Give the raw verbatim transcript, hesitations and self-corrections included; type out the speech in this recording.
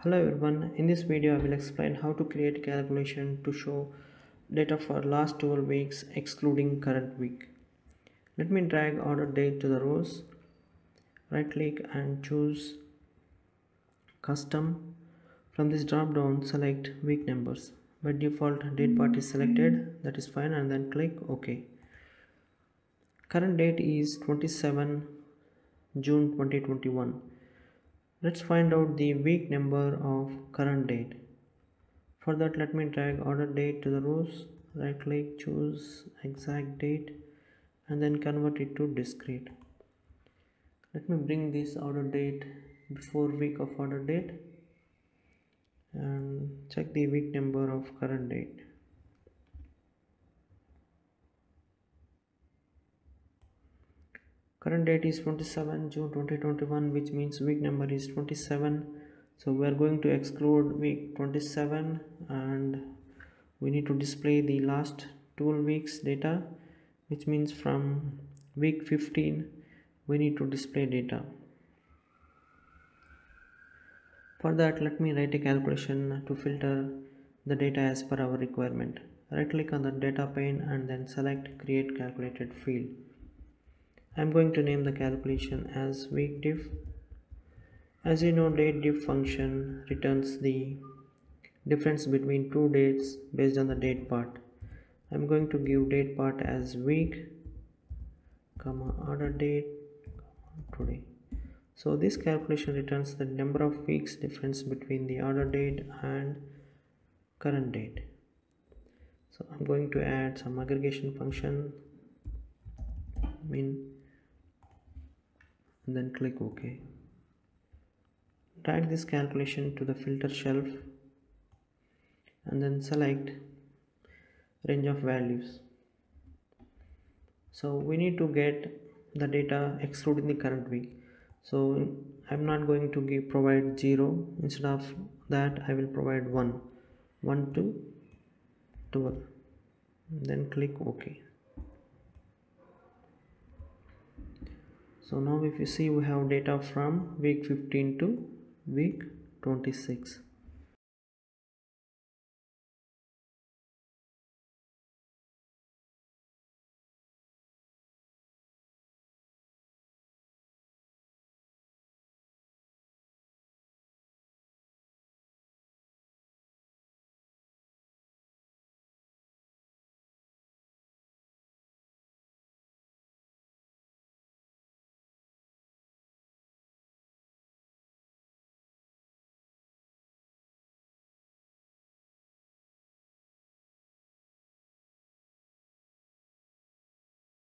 Hello everyone, in this video I will explain how to create calculation to show data for last twelve weeks excluding current week. Let me drag order date to the rows, right click and choose custom. From this drop down select week numbers. By default date part is selected, that is fine, and then click OK. Current date is twenty-seven June twenty twenty-one. Let's find out the week number of current date. For that, let me drag order date to the rows, right click, choose exact date and then convert it to discrete. Let me bring this order date before week of order date and check the week number of current date. Current date is twenty-seven June twenty twenty-one, which means week number is twenty-seven, so we are going to exclude week twenty-seven and we need to display the last twelve weeks data, which means from week fifteen we need to display data. For that, let me write a calculation to filter the data as per our requirement. Right click on the data pane and then select create calculated field. I'm going to name the calculation as week diff. As you know, date diff function returns the difference between two dates based on the date part. I'm going to give date part as week, comma order date, comma today. So this calculation returns the number of weeks difference between the order date and current date. So I'm going to add some aggregation function mean. And then click OK. Drag this calculation to the filter shelf and then select range of values. So we need to get the data excluding the current week. So I'm not going to give provide zero. Instead of that, I will provide one, one to twelve. Then click OK. So now if you see, we have data from week fifteen to week twenty-six.